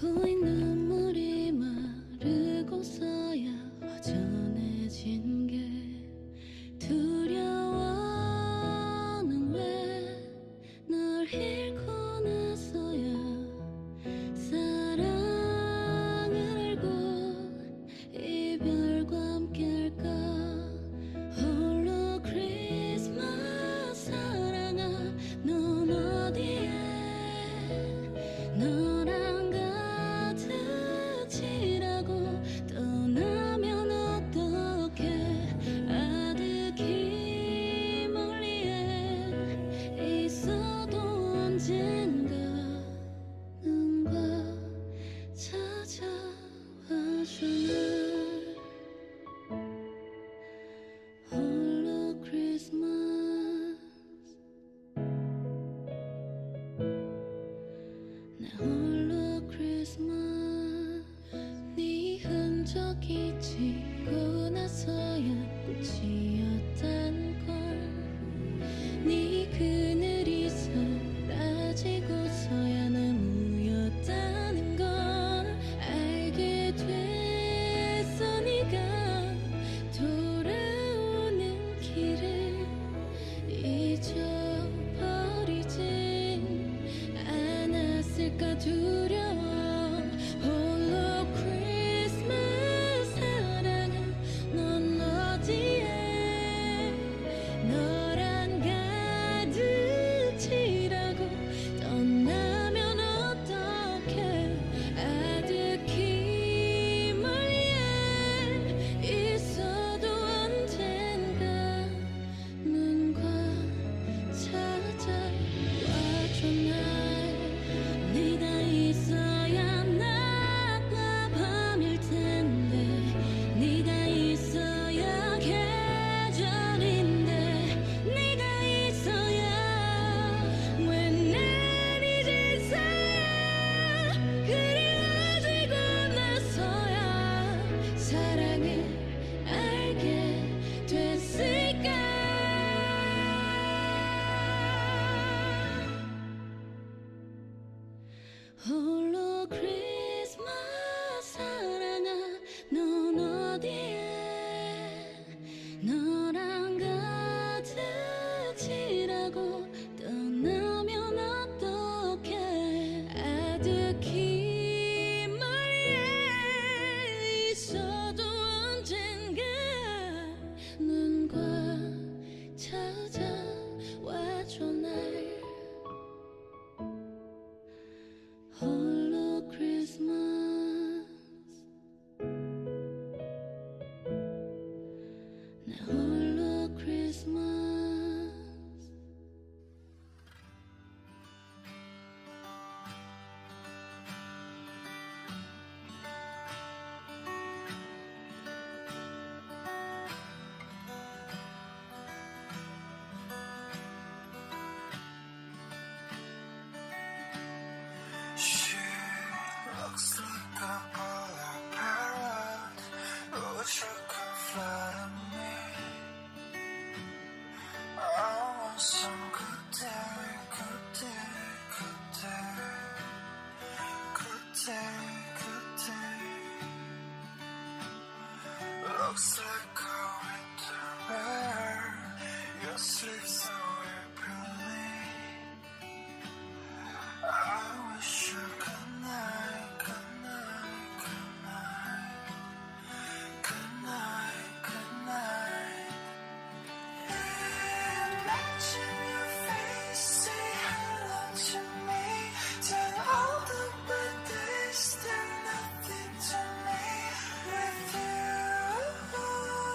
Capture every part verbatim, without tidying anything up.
거의 눈물이 마르고서야 허전해진 게 두려워. 난 왜 널 잃고 나서야 사랑을 알고 이별과 함께 할까. 홀로 크리스마스 사랑아 넌 어디에 너랑 언젠가 눈과 찾아와줘 날 홀로 크리스마스. 내 홀로 크리스마스. 네 흔적이 지고 나서야 꽃이었다는 걸. 네 그늘이 서 지고서야 나무였다는 걸 알게 됐어. 네가 돌아오는 길을 잊어버리진 않았을까 두려워. 홀로 크리스마스 사랑아 넌 어디에 너랑 가득 칠하고 떠나면 어떡해. 아득히 멀리에 있어도 언젠가 눈과 찾아와줘 날. 네가 있어야 낮과 밤일 텐데 네가 있어야 계절인데 네가 있어야 왜 내 그리워지고 나서야 사랑을 알게 됐을까. 홀로 크리스마스 사랑아 넌 어디에 너랑 가득 칠하고 떠나면 어떡해. 아득히 멀리에 있어도 언젠가 눈과 찾아와줘 날 홀로 크리스마스. 내 홀로 크리스마스. You could fly to me. I want some good day, good day, good day, good day, good day. Looks like a winter bear. You sleep so happily. I wish you could night. There's nothing to me with you.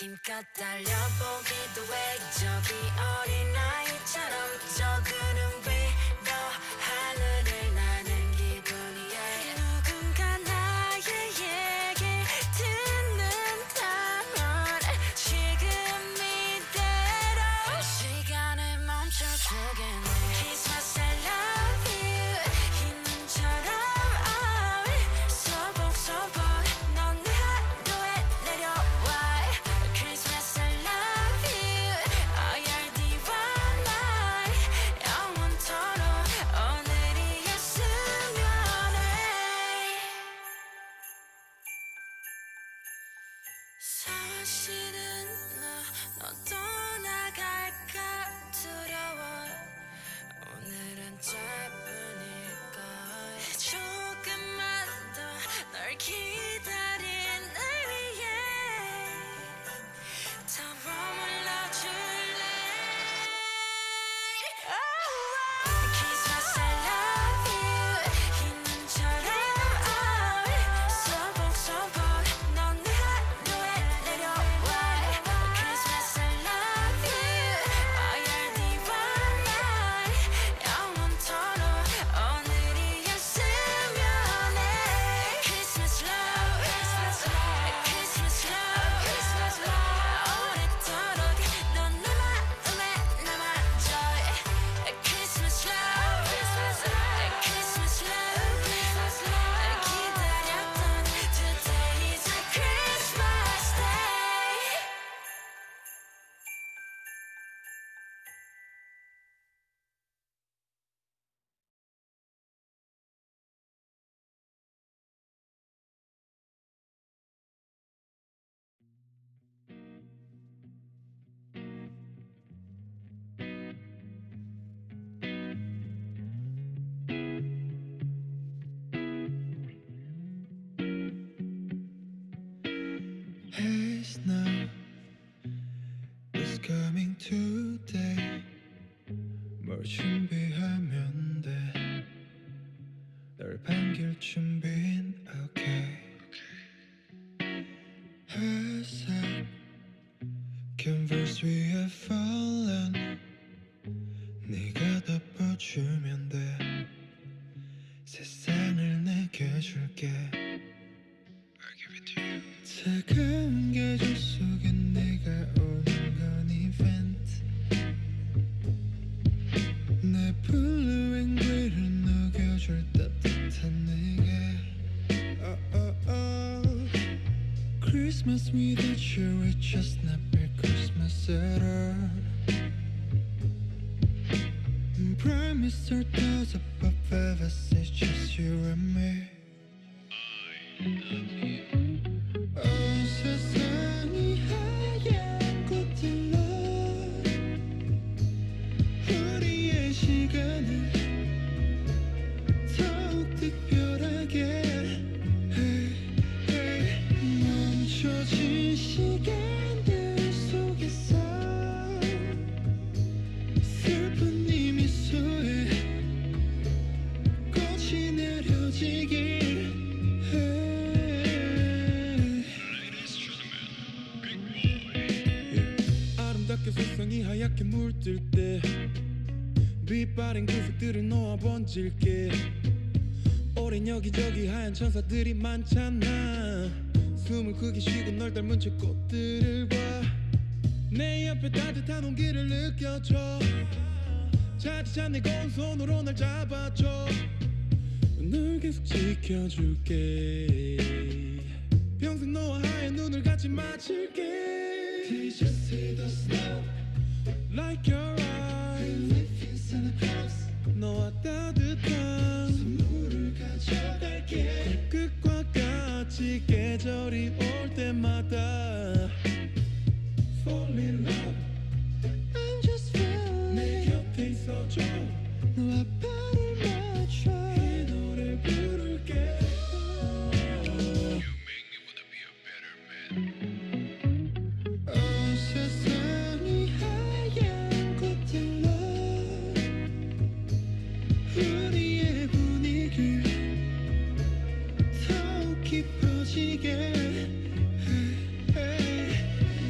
힘껏 달려보기도 해. 저기 어린아이처럼 저 그름 위로 하늘을 나는 기분이야. 누군가 나의 얘기 듣는다면 지금 이대로 시간을 멈춰주겠네. 사실은 너, 너 떠나갈까 두려워. 오늘은 짧으니까 조금만 더 널 기다린 날 위해 더 머물러 줄래. Kiss my I love you. 있는 처럼 서복 서복 coming today. 뭘 준비하면 돼. 널 반길 준비는 okay. As I converse we have fallen. 네가 덮어주면 돼. 세상을 내게 줄게. I'll give it to you. 차가운 계절 속에 네가 오는 건 이벤트. 내 블루 앤 그레이를 녹여줄 따뜻한 네가. Oh oh oh. Christmas without you it's just not be Christmas at all. Promise there does a pop ever since just you and me. I love you. 세상이 하얗게 물들 때 빛바랜 구석들을 놓아 번질게. 오랜 여기저기 하얀 천사들이 많잖아. 숨을 크게 쉬고 널 닮은 채 꽃들을 봐. 내 옆에 따뜻한 온기를 느껴줘. 차디찬 내 고운 손으로 날 잡아줘. 널 계속 지켜줄게. 평생 너와 하얀 눈을 같이 맞출게. They just see the snow like your eyes. They live inside the clouds. 너와 따뜻한 선물을 가져갈게. 끝과 같이 계절이 올 때마다 fall in love. I'm just fine. 내 곁에 있어줘. 너와 발을 맞춰. 이 노래 부를게. You make me wanna be a better man. 온 세상이 하얀 꽃들로 우리의 분위기를 더욱 깊어지게.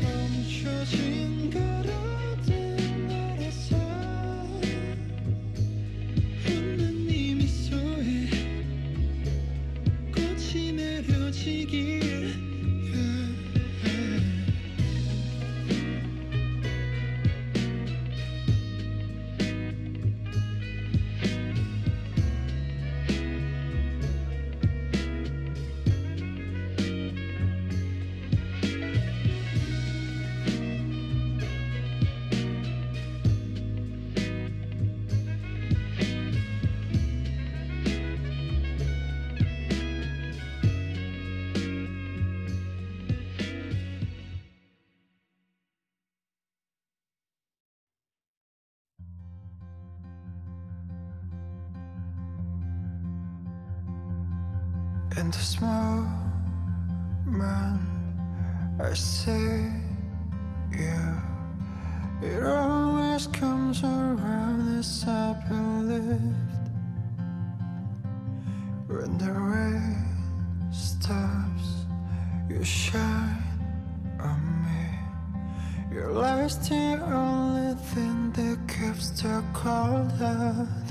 멈춰진 걸어든 날에서 웃는 이 미소에 꽃이 내려지길. In this moment, I see you. It always comes around as I believed. When the rain stops, you shine on me. Your light's the only thing that keeps the cold out.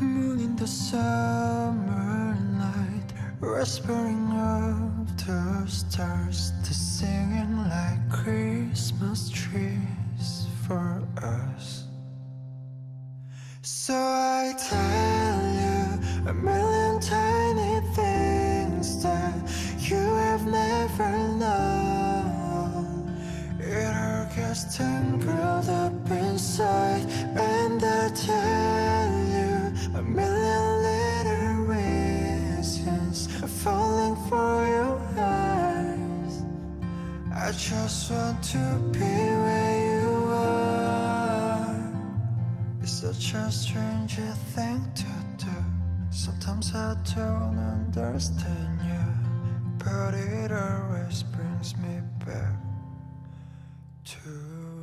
Moon in the summer night, whispering of the stars, to singing like Christmas trees for us. So I tell you a million tiny things that you have never known. It all gets tangled up inside, and I tell you a million little reasons falling for your eyes. I just want to be where you are. It's such a strange thing to do. Sometimes I don't understand you, but it always brings me back to